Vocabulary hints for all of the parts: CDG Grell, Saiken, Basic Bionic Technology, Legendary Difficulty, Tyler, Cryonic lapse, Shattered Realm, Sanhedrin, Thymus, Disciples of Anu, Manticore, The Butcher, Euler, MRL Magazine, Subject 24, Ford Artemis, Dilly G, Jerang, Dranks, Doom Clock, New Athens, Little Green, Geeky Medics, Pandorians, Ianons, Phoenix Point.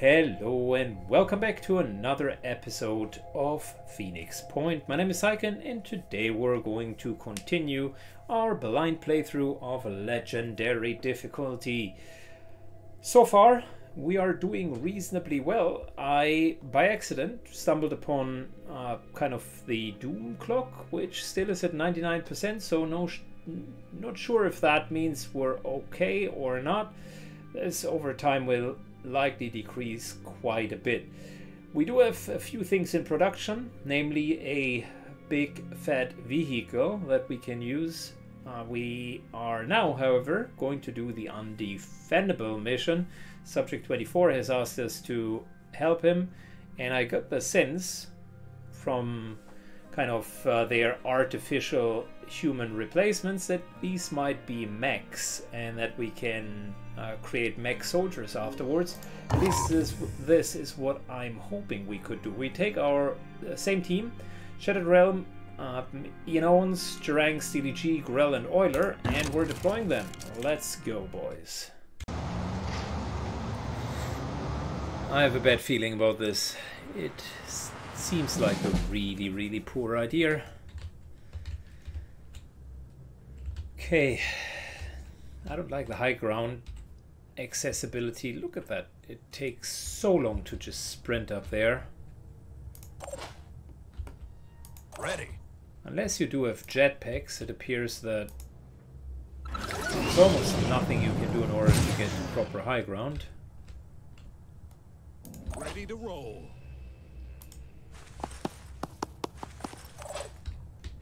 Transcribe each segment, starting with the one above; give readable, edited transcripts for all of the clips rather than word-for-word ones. Hello and welcome back to another episode of Phoenix Point. My name is Saiken and today we're going to continue our blind playthrough of Legendary Difficulty. So far we are doing reasonably well. I, by accident, stumbled upon kind of the Doom Clock, which still is at 99%, so not sure if that means we're okay or not. This over time will likely decrease quite a bit. We do have a few things in production, namely a big fat vehicle that we can use. We are now, however, going to do the undefendable mission. Subject 24 has asked us to help him, and I got the sense from kind of their artificial human replacements that these might be mechs and that we can create mech soldiers afterwards. This is what I'm hoping we could do. We take our same team, Shattered Realm, Ianons, Jerang, CDG, Grell and Euler, and we're deploying them. Let's go, boys. I have a bad feeling about this. It seems like a really poor idea. Okay, I don't like the high ground accessibility. Look at that, it takes so long to just sprint up there. Ready. Unless you do have jetpacks, it appears that there's almost nothing you can do in order to get proper high ground. Ready to roll.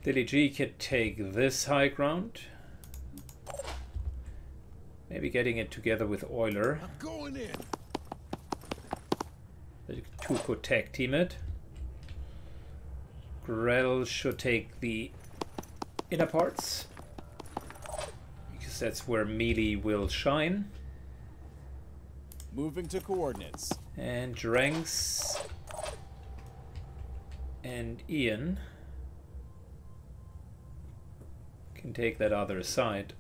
Dilly G could take this high ground. Maybe getting it together with Euler. I'm going in. The two could tag team it. Grell should take the inner parts, because that's where melee will shine. Moving to coordinates. And Dranks and Ian can take that other side.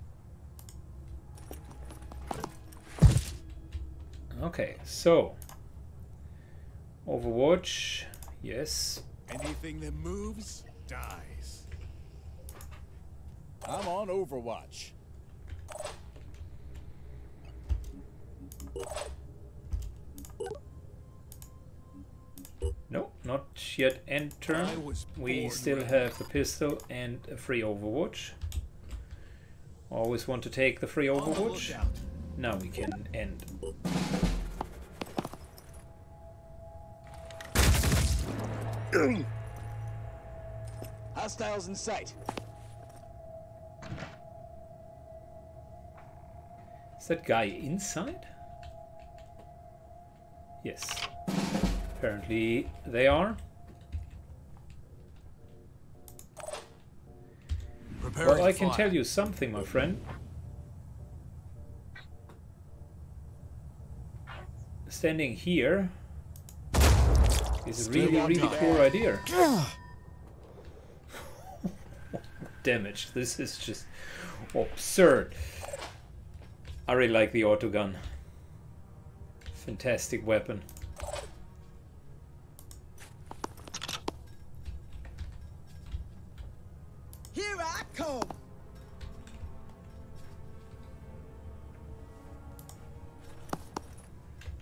Okay, so Overwatch, yes. Anything that moves dies. I'm on Overwatch. No, not yet end turn. We still have the pistol and a free Overwatch. Always want to take the free Overwatch. Now we can end. Hostiles in sight. Is that guy inside? Yes. Apparently they are. Prepare well, I can tell you something, my friend. Standing here is a really poor idea. Damage. This is just absurd. I really like the auto gun. Fantastic weapon. Here I come.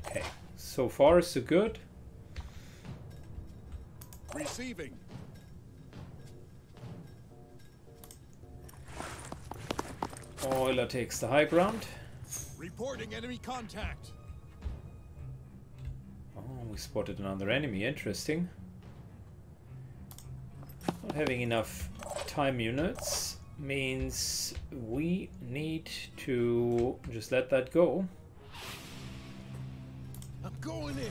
Okay, so far so good. Receiving. Euler takes the high ground. Reporting enemy contact. Oh, we spotted another enemy. Interesting. Not having enough time units means we need to just let that go. I'm going in.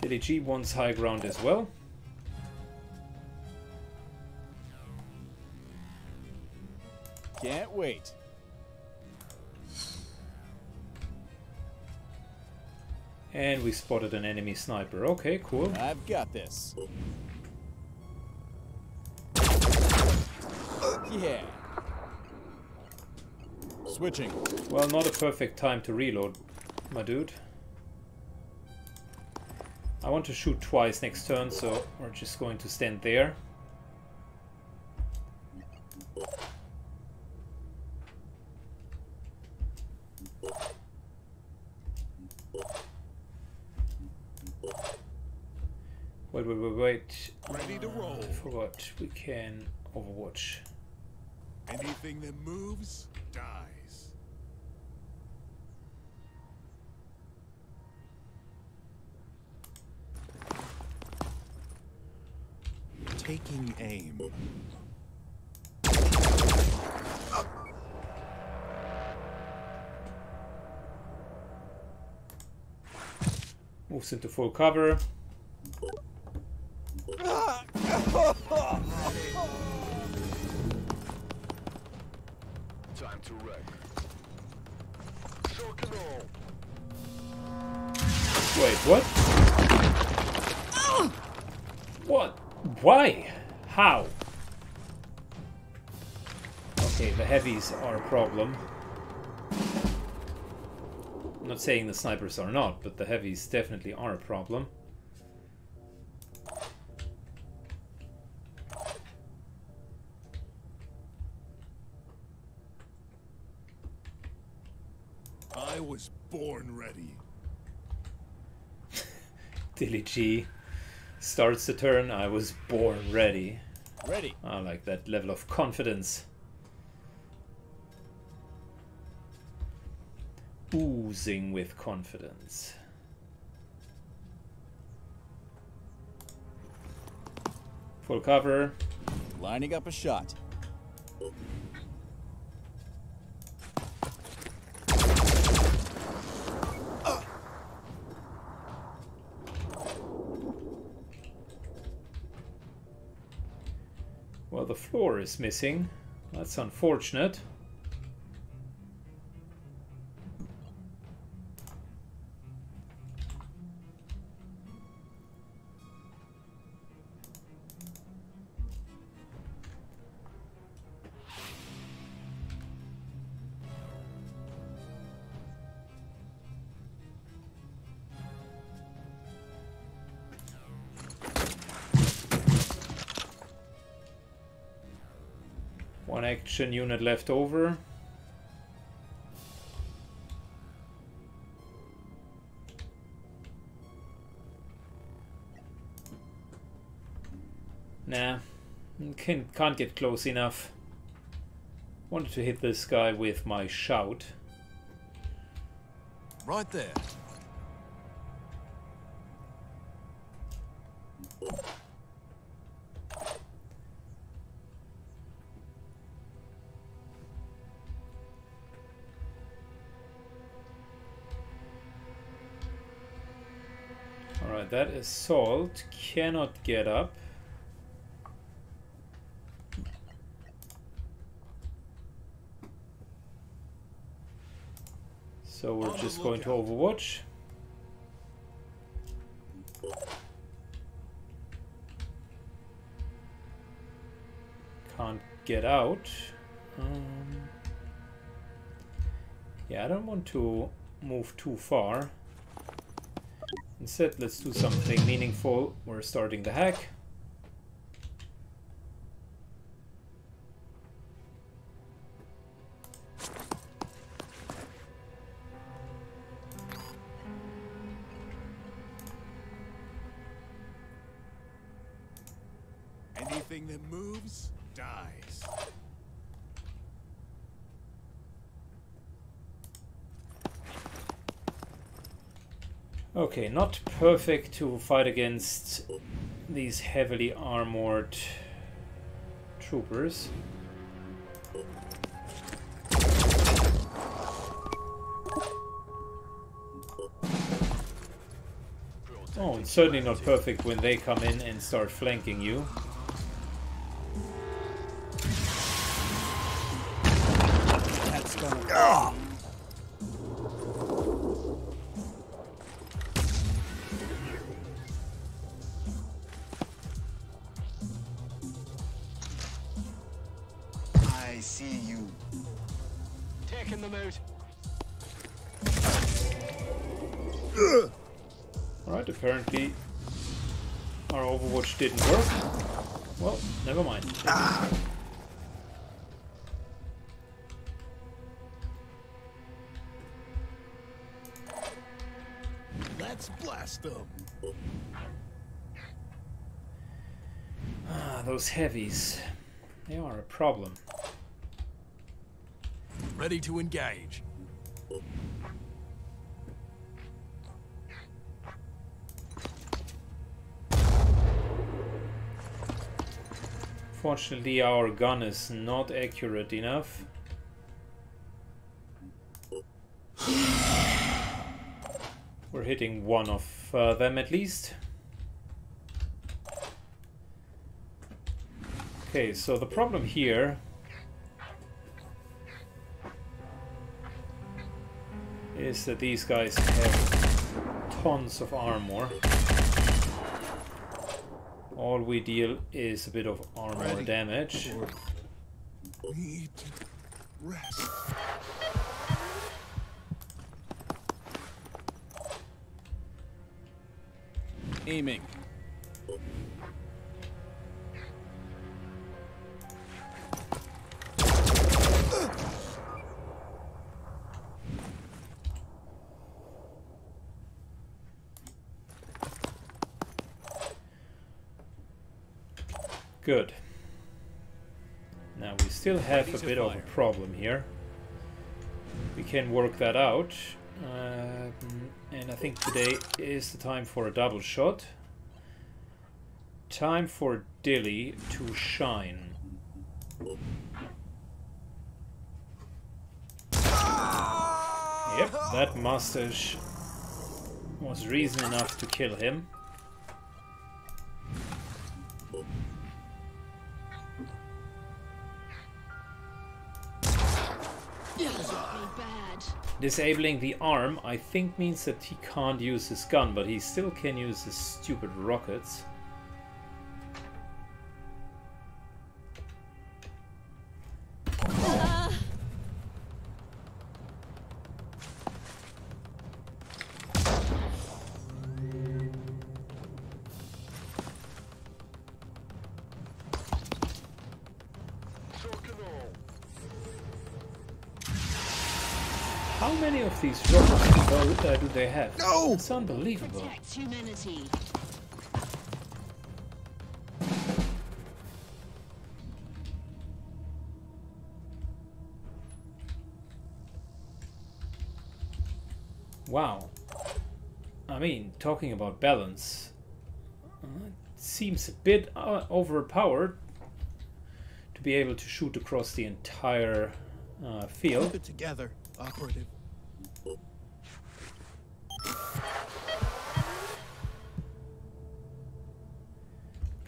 Dilly G wants high ground as well. Can't wait. And we spotted an enemy sniper. Okay, cool. I've got this. Yeah. Switching. Well, not a perfect time to reload, my dude. I want to shoot twice next turn, so we're just going to stand there. Wait. Ready to roll. For what? We can overwatch. Anything that moves dies. Taking aim. Moves into full cover. Time to wreck. Shock and roll. Wait, what? What? Why? How? Okay, the heavies are a problem. I'm not saying the snipers are not, but the heavies definitely are a problem. Born ready. Dilly G starts the turn. I was born ready. Ready. I like that level of confidence. Oozing with confidence. Full cover. Lining up a shot. Well, the floor is missing. That's unfortunate. Action unit left over. Nah, can't get close enough. Wanted to hit this guy with my shout. Right there. That assault cannot get up. So we're just going to overwatch. Can't get out. Yeah, I don't want to move too far. Instead, let's do something meaningful. We're starting the hack. Anything that moves dies. Okay, not perfect to fight against these heavily armored troopers. Oh, it's certainly not perfect when they come in and start flanking you. That's gonna... Ah! Apparently our overwatch didn't work. Well, never mind. Ah. Let's blast them. Ah, those heavies. They are a problem. Ready to engage. Fortunately, our gun is not accurate enough. We're hitting one of them at least. Okay, so the problem here is that these guys have tons of armor. All we deal is a bit of armor damage. Need rest. Aiming. Good. Now we still have a bit of a problem here. We can work that out. And I think today is the time for a double shot. Time for Dilly to shine. Yep, that mustache was reason enough to kill him. Disabling the arm, I think, means that he can't use his gun, but he still can use his stupid rockets. These rockets do they have? No! It's unbelievable. Protect humanity. Wow. I mean, talking about balance, it seems a bit overpowered to be able to shoot across the entire field. Keep it together, operative.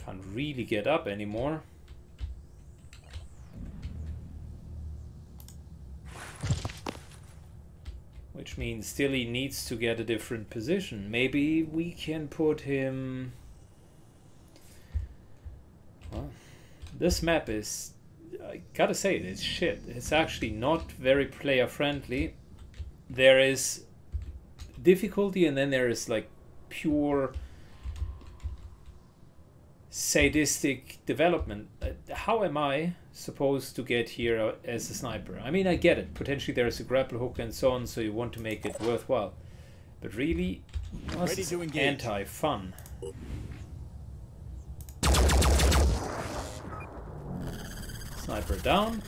Can't really get up anymore. Which means Dilly needs to get a different position. Maybe we can put him... Well, this map is... I gotta say, it's shit. It's actually not very player friendly. There is difficulty, and then there is like pure sadistic development. How am I supposed to get here as a sniper? I mean, I get it. Potentially there is a grapple hook and so on, so you want to make it worthwhile. But really, this is anti-fun. Sniper down.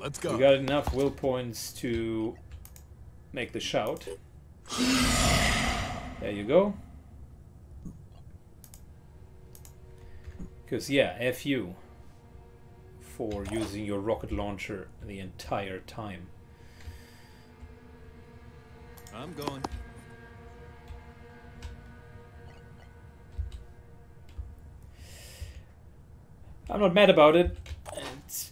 Let's go. We got enough will points to make the shout. There you go. Because, yeah, F you for using your rocket launcher the entire time. I'm going. I'm not mad about it.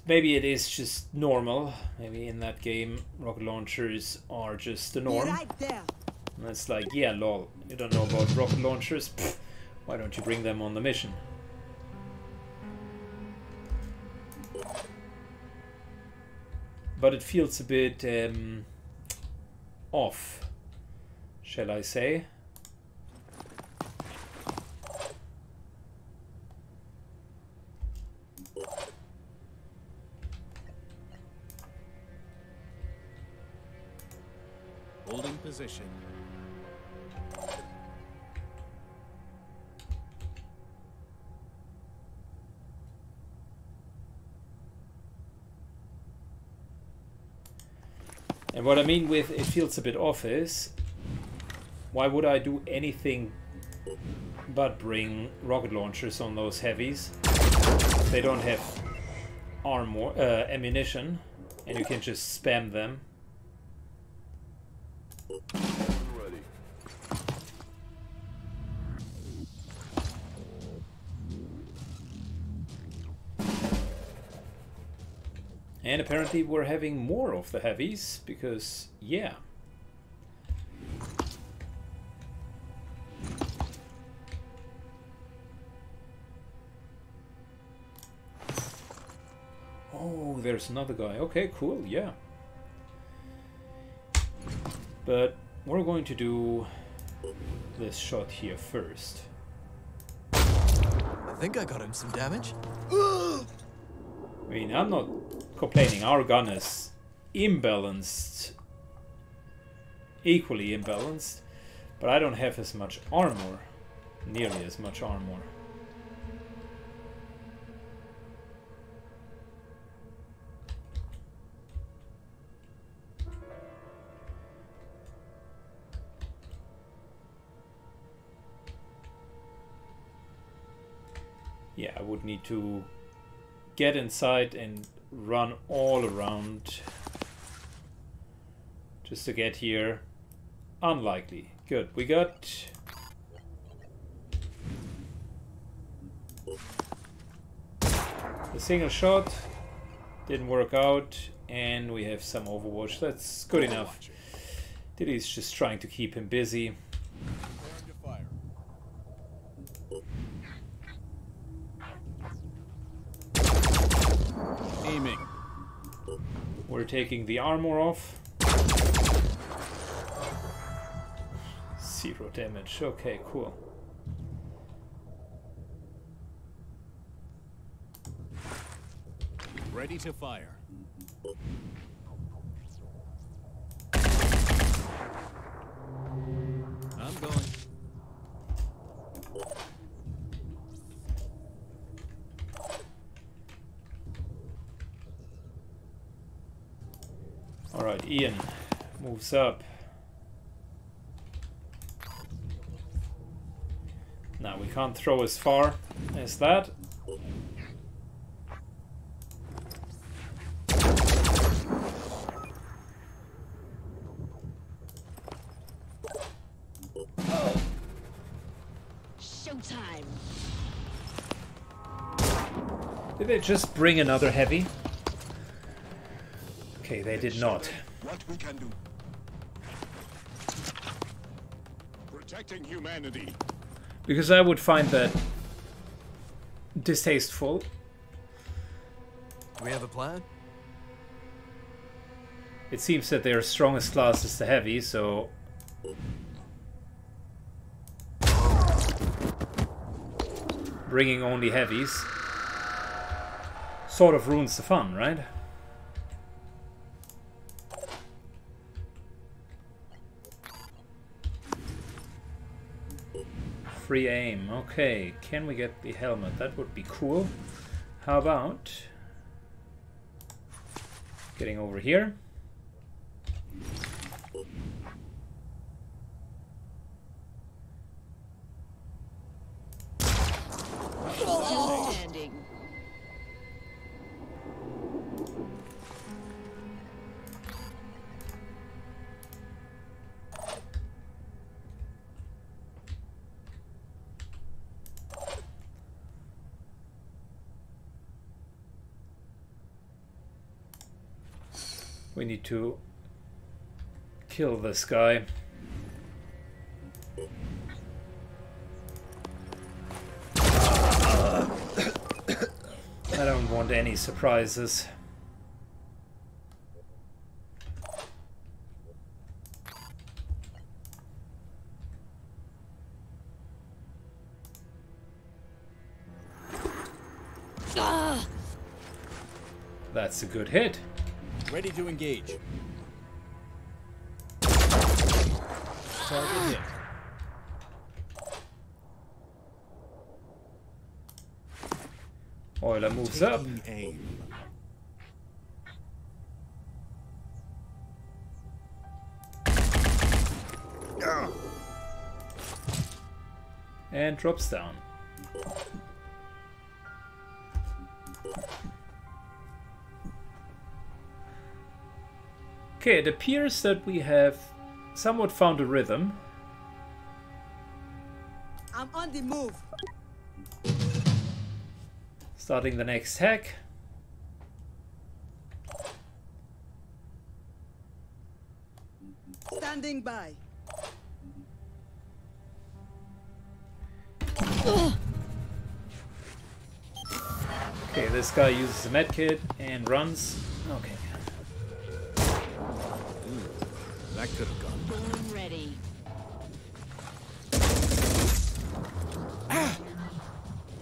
Maybe it is just normal. Maybe in that game, rocket launchers are just the norm. And it's like, yeah, lol. You don't know about rocket launchers? Pfft, why don't you bring them on the mission? but it feels a bit off, shall I say. Holding position. And what I mean with it feels a bit off is, why would I do anything but bring rocket launchers on those heavies? They don't have armor, ammunition, and you can just spam them. Ready. And apparently we're having more of the heavies, because yeah. Oh, there's another guy. Okay, cool, yeah. But we're going to do this shot here first. I think I got him some damage. I mean, I'm not complaining. Our gun is imbalanced, equally imbalanced, but I don't have as much armor, nearly as much armor. Yeah, I would need to get inside and run all around just to get here. Unlikely. Good. We got a single shot. Didn't work out. And we have some Overwatch. That's good enough. Dilly's just trying to keep him busy. We're taking the armor off. 0 damage. Okay, cool. Ready to fire. I'm going. Alright, Ian moves up. Now we can't throw as far as that. Showtime. Did they just bring another heavy? Okay, they did not. What we can do. Protecting humanity. Because I would find that distasteful. We have a plan? It seems that their strongest class is the heavy, so bringing only heavies sort of ruins the fun, right? Free aim. Okay, can we get the helmet? That would be cool. How about getting over here? Oh. We need to kill this guy. I don't want any surprises. That's a good hit. Ready to engage. Target hit. Euler moves up. Aim. And drops down. Okay, it appears that we have somewhat found a rhythm. I'm on the move. Starting the next hack. Standing by. Okay, this guy uses a medkit and runs. Okay. That could have gone. Ready. Ah.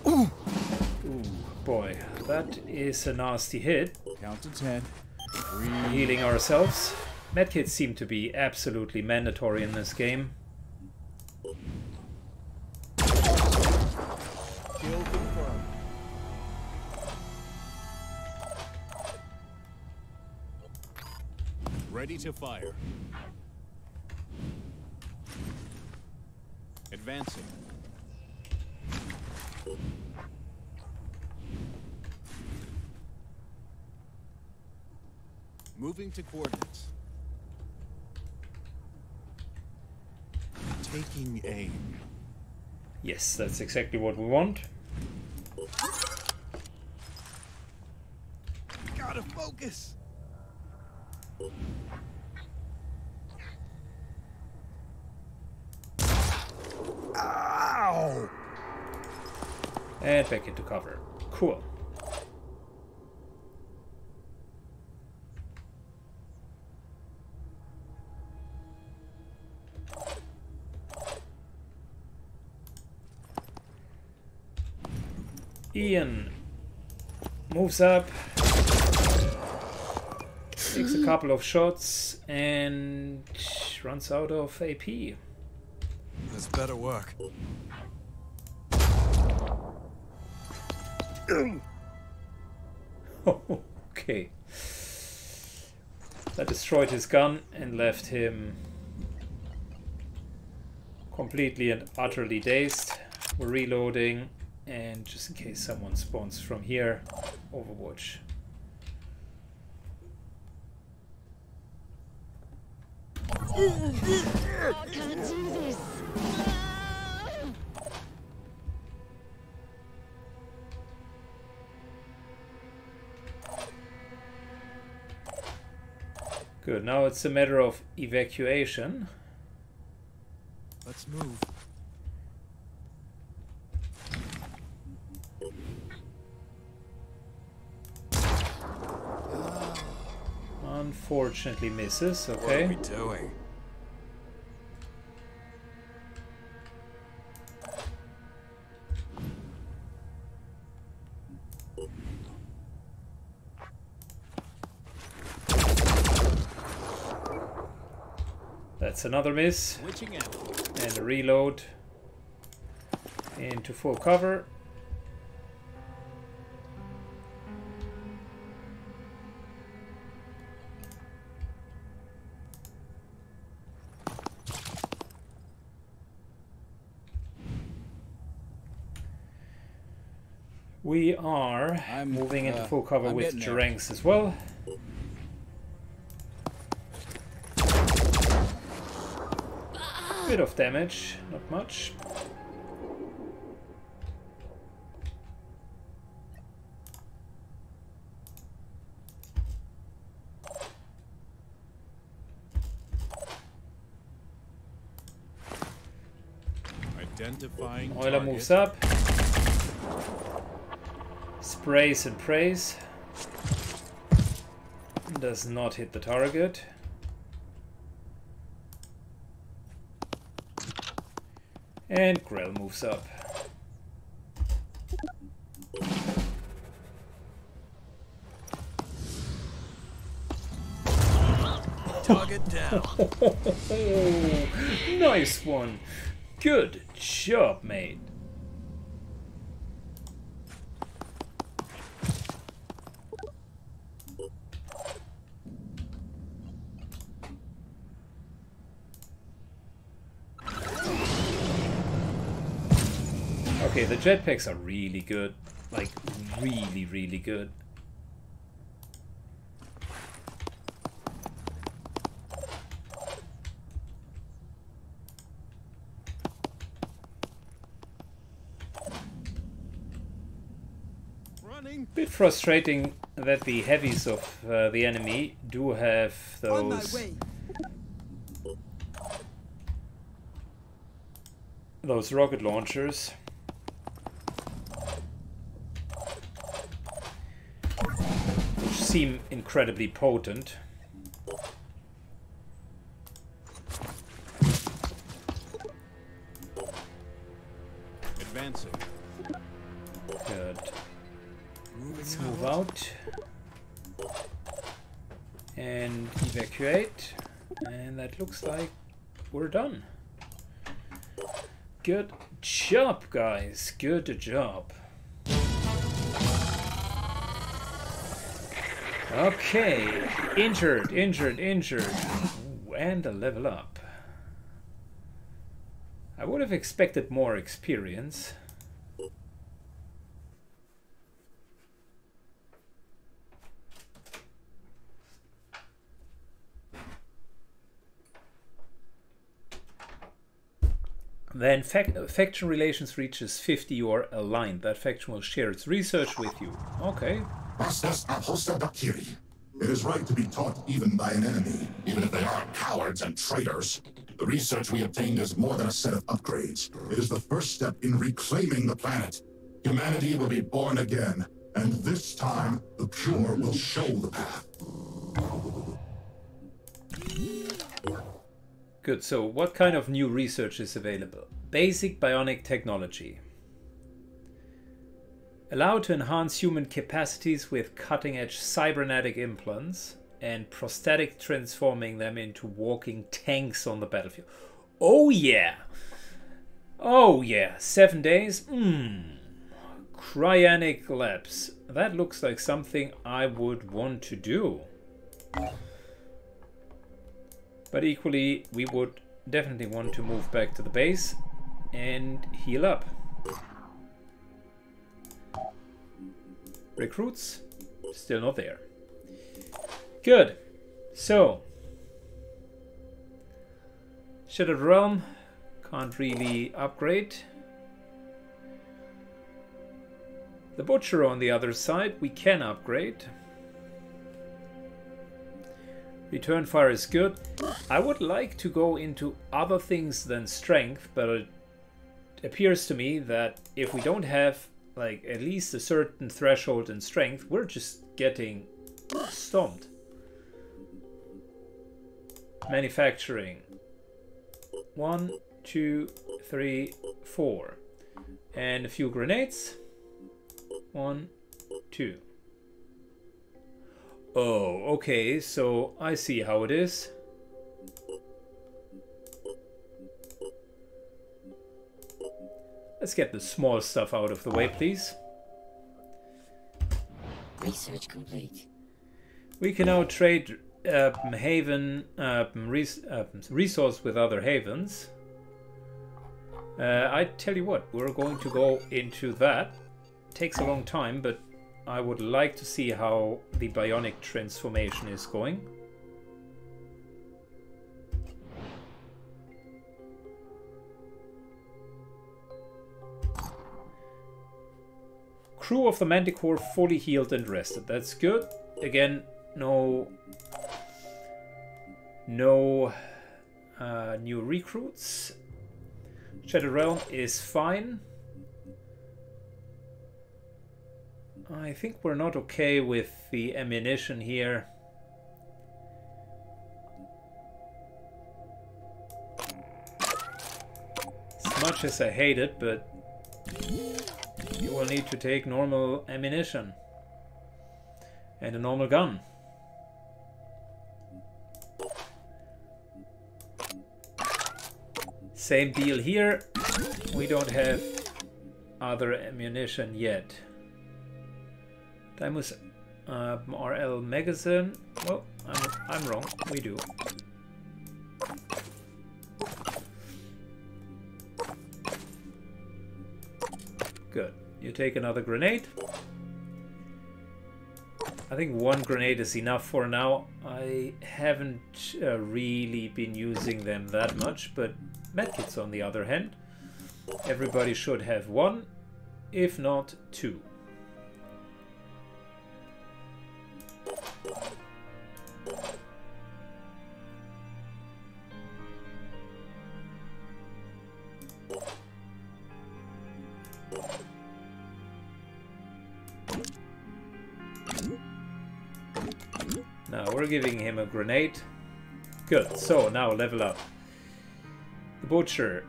Ooh. Ooh, boy, that is a nasty hit. Count to 10. Healing ourselves. Medkits seem to be absolutely mandatory in this game. Ready to fire. Advancing. Moving to coordinates. Taking aim. Yes, that's exactly what we want. Gotta focus. Ow! And back into cover. Cool. Ian moves up. Takes a couple of shots and runs out of AP. This better work. Okay. That destroyed his gun and left him completely and utterly dazed. We're reloading, and just in case someone spawns from here, Overwatch. I can't do this. Good, now it's a matter of evacuation. Let's move. Unfortunately misses, okay. What are we doing? That's another miss, and a reload into full cover. We are moving into full cover with Dranks as well. Bit of damage, not much. Identifying target. Euler moves up. Sprays and prays. Does not hit the target. And Grell moves up. Target down. Nice one. Good job, mate. Okay, the jetpacks are really good. Like, really, really good. Bit frustrating that the heavies of the enemy do have those rocket launchers. Which seem incredibly potent. Advancing. Good. Let's move out and evacuate, and that looks like we're done. Good job, guys. Good job. Okay, injured, injured, injured. Ooh, and a level up. I would have expected more experience. Then faction relations reaches 50, you are aligned. That faction will share its research with you. Okay. It is right to be taught even by an enemy, even if they are cowards and traitors. The research we obtained is more than a set of upgrades. It is the first step in reclaiming the planet. Humanity will be born again, and this time the pure will show the path. Good, so what kind of new research is available? Basic Bionic Technology. Allowed to enhance human capacities with cutting-edge cybernetic implants and prosthetic, transforming them into walking tanks on the battlefield. Oh yeah! Oh yeah, 7 days? Mmm. Cryonic lapse. That looks like something I would want to do. But equally, we would definitely want to move back to the base and heal up. Recruits, still not there. Good. So, Shattered Realm, can't really upgrade. The Butcher on the other side, we can upgrade. Return fire is good. I would like to go into other things than strength, but it appears to me that if we don't have like at least a certain threshold in strength, we're just getting stomped. Manufacturing. 1, 2, 3, 4. And a few grenades. 1, 2. Oh, okay, so I see how it is. Let's get the small stuff out of the way, please. Research complete. We can now trade Haven resource with other havens. I tell you what, we're going to go into that. Takes a long time, but I would like to see how the bionic transformation is going. Crew of the Manticore fully healed and rested. That's good. Again, no new recruits. Shattered Realm is fine. I think we're not okay with the ammunition here. As much as I hate it, but you will need to take normal ammunition and a normal gun. Same deal here. We don't have other ammunition yet. Thymus MRL Magazine. Well, I'm wrong. We do. Good. You take another grenade. I think one grenade is enough for now. I haven't really been using them that much, but medkits on the other hand. Everybody should have one, if not two. Now we're giving him a grenade. Good, so now level up. The Butcher.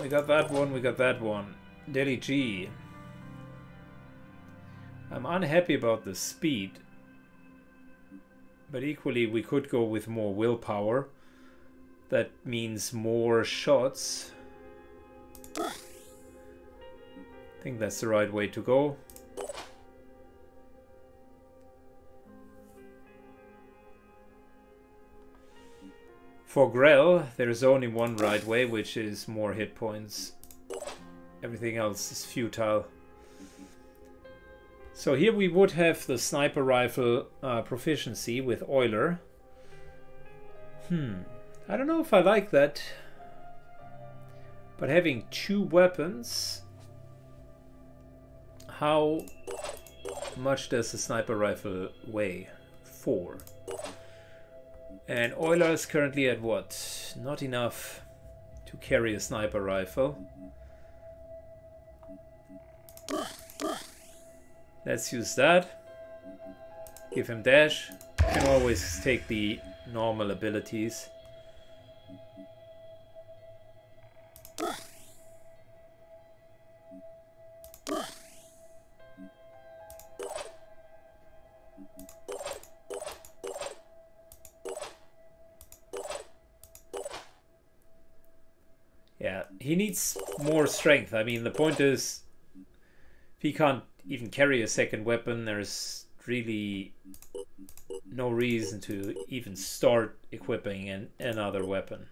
We got that one, we got that one. Dilly G. I'm unhappy about the speed. But equally we could go with more willpower. That means more shots. I think that's the right way to go. For Grell, there's only one right way, which is more hit points. Everything else is futile. So here we would have the sniper rifle proficiency with Euler. I don't know if I like that. But having two weapons, how much does the sniper rifle weigh? 4. And Euler is currently at what? Not enough to carry a sniper rifle. Let's use that. Give him dash. Can always take the normal abilities. He needs more strength. I mean, the point is, if he can't even carry a second weapon, there's really no reason to even start equipping another weapon.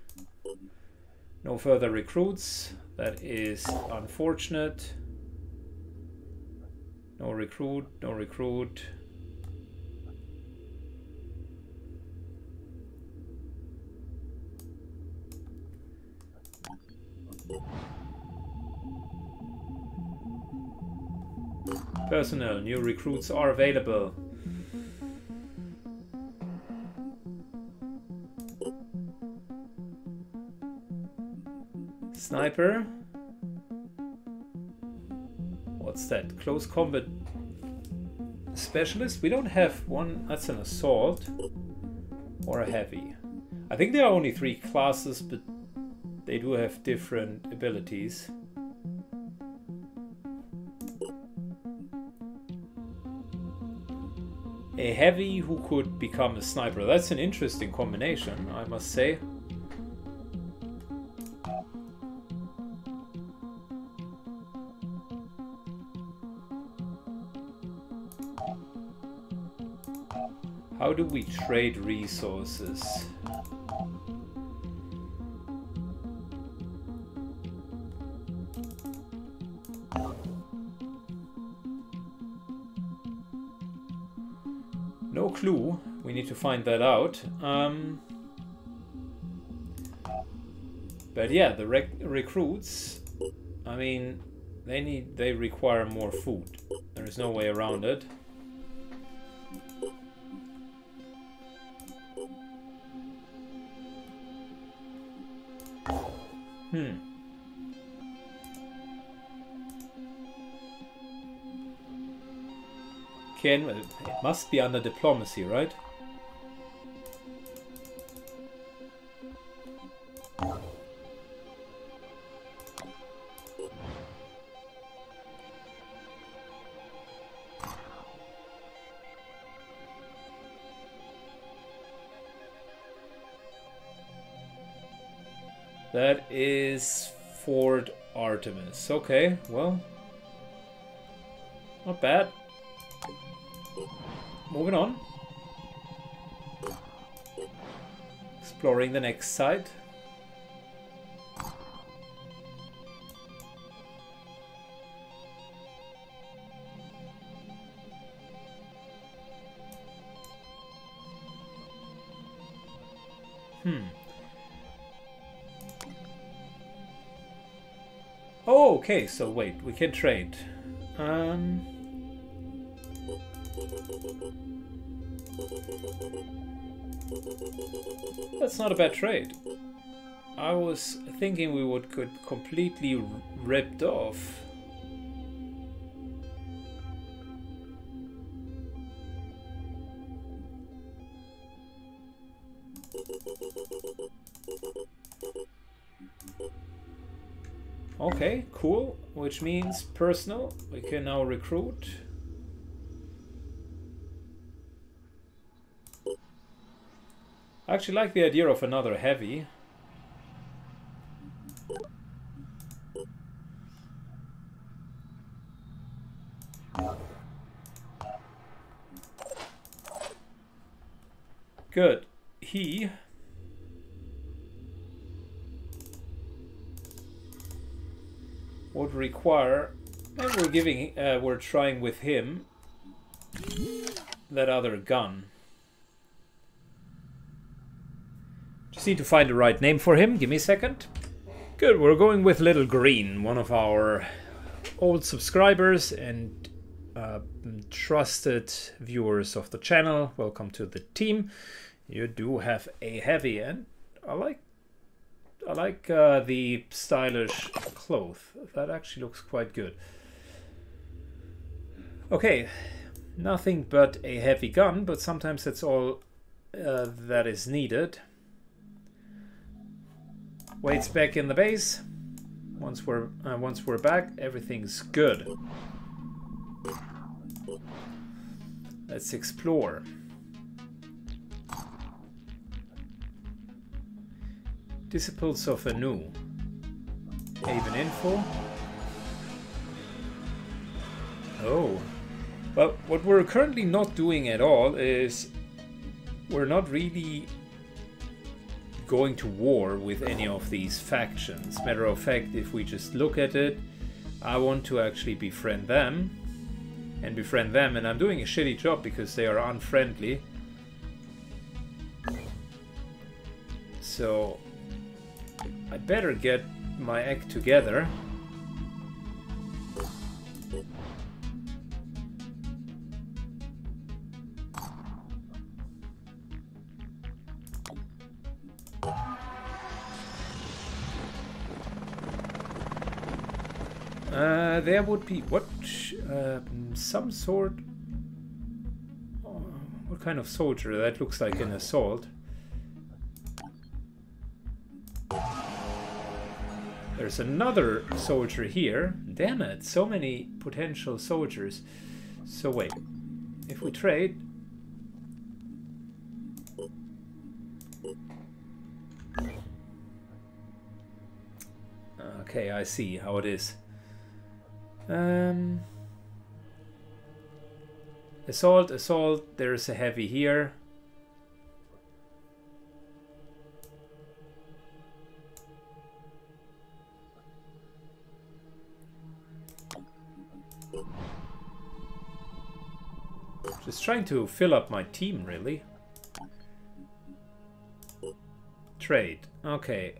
No further recruits. That is unfortunate. No recruit, no recruit. Personnel, new recruits are available. Sniper. What's that? Close combat specialist? We don't have one. That's an assault or a heavy. I think there are only 3 classes, but they do have different abilities. A heavy who could become a sniper. That's an interesting combination, I must say. How do we trade resources? Clue. We need to find that out. But yeah, the recruits, I mean, they require more food. There is no way around it. Well, it must be under diplomacy, right? That is Ford Artemis. Okay, well, not bad. Moving on. Exploring the next side. Oh, okay, so wait, we can trade. That's not a bad trade. I was thinking we would get completely ripped off. Okay, cool, which means personal, we can now recruit. I actually like the idea of another heavy. Good. He... would require, and we're giving, we're trying with him that other gun. Just need to find the right name for him. Give me a second. Good, we're going with Little Green, one of our old subscribers and trusted viewers of the channel. Welcome to the team. You do have a heavy, and I like the stylish cloth. That actually looks quite good. Okay, nothing but a heavy gun, but sometimes that's all that is needed. Weight's back in the base. Once we're back, everything's good. Let's explore. Disciples of Anu. Haven info. Oh. Well, what we're currently not doing at all is we're not really going to war with any of these factions. Matter of fact, if we just look at it, I want to actually befriend them. And befriend them, and I'm doing a shitty job because they are unfriendly. So... I better get my act together. There would be what? Some sort... Oh, what kind of soldier? That looks like an assault. There's another soldier here. Damn it, so many potential soldiers. So wait, if we trade... Okay, I see how it is. Assault, assault, there's a heavy here. Just trying to fill up my team, really. Trade. Okay.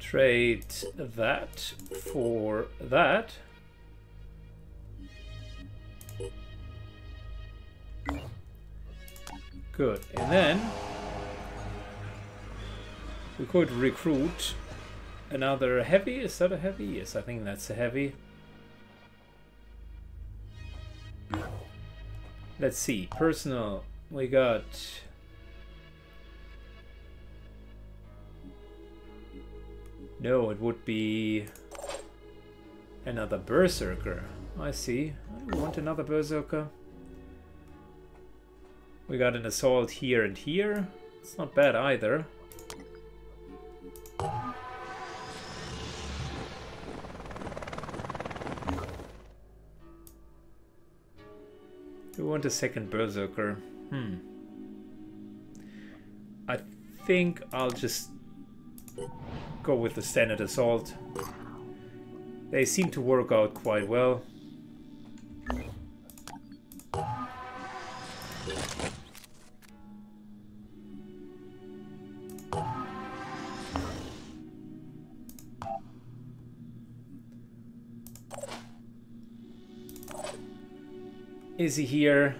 Trade that for that. Good, and then we could recruit another heavy. Is that a heavy? Yes, I think that's a heavy. Let's see, personal. We got No, it would be another Berserker. I see. I don't want another Berserker. We got an assault here and here. It's not bad either. We want a second Berserker. I think I'll just go with the standard assault. They seem to work out quite well. Is he here?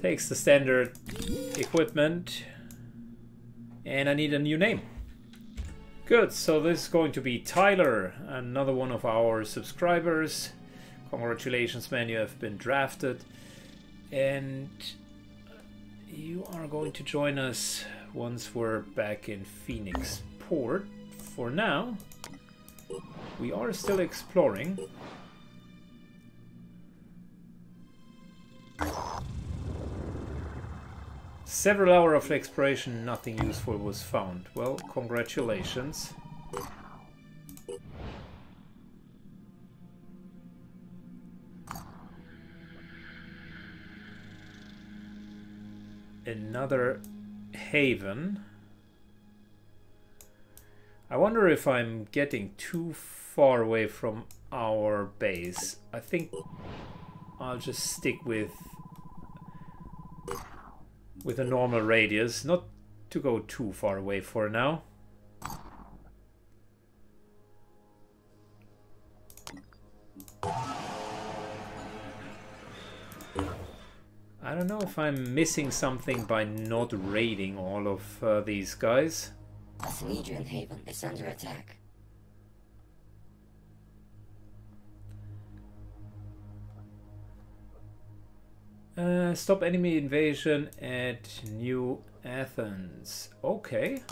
Takes the standard equipment. And I need a new name. Good, so this is going to be Tyler, another one of our subscribers. Congratulations, man, you have been drafted. And you are going to join us once we're back in Phoenix Port. For now, we are still exploring. Several hours of exploration, nothing useful was found. Well, congratulations. Another haven. I wonder if I'm getting too far away from our base. I think I'll just stick with a normal radius, not to go too far away for now. I don't know if I'm missing something by not raiding all of these guys. A Sanhedrin haven is under attack. Stop enemy invasion at New Athens. Okay.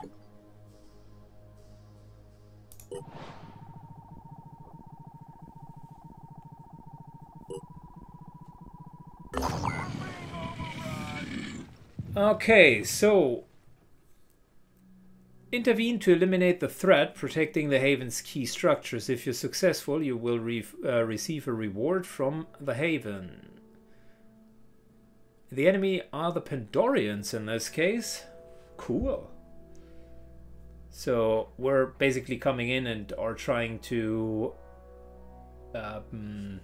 Okay, so... intervene to eliminate the threat, protecting the Haven's key structures. If you're successful, you will receive a reward from the Haven. The enemy are the Pandorians in this case. Cool. So we're basically coming in and are trying to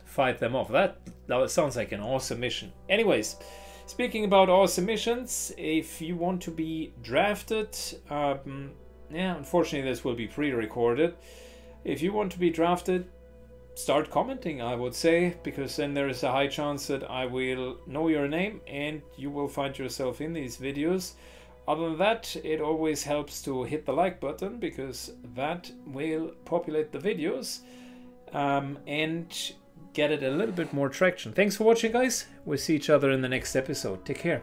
fight them off. That sounds like an awesome mission. Anyways. Speaking about our submissions, if you want to be drafted, yeah, unfortunately this will be pre-recorded. If you want to be drafted, start commenting, I would say, because then there is a high chance that I will know your name and you will find yourself in these videos. Other than that, it always helps to hit the like button because that will populate the videos and get it a little bit more traction. Thanks for watching, guys. We'll see each other in the next episode. Take care.